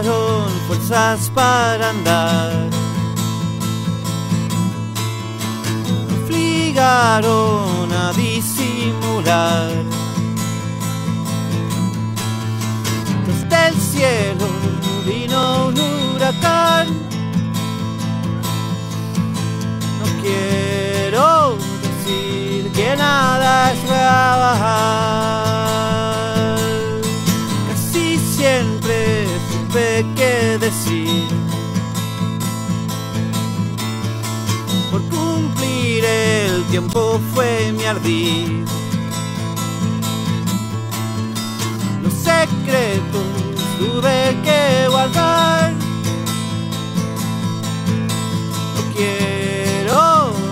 quedaron fuerzas para andar. Obligaron a disimular. Desde el cielo vino un huracán. No quiero decir que nada es real. Casi siempre supe qué decir. Por cumplir el tiempo fue mi ardid. Los secretos tuve que guardar. No quiero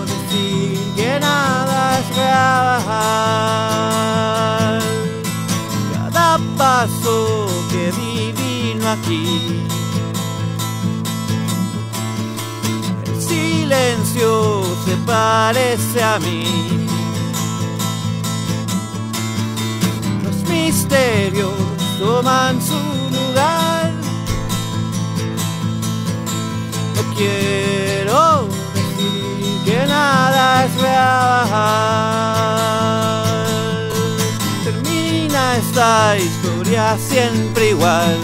decir que nada es real. Cada paso que di vino aquí. El silencio se parece a mí. Los misterios toman su lugar. No quiero decir que nada es real. Termina esta historia siempre igual.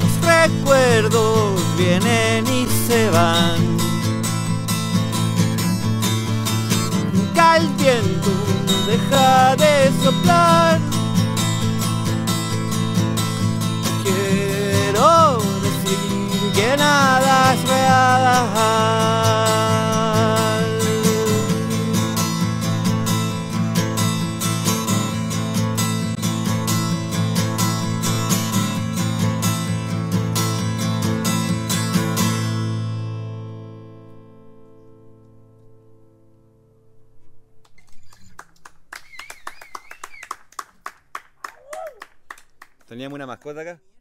Los recuerdos vienen y se van. Nunca el viento deja de soplar. Quiero decir que nada es real. ¿Teníamos una mascota acá?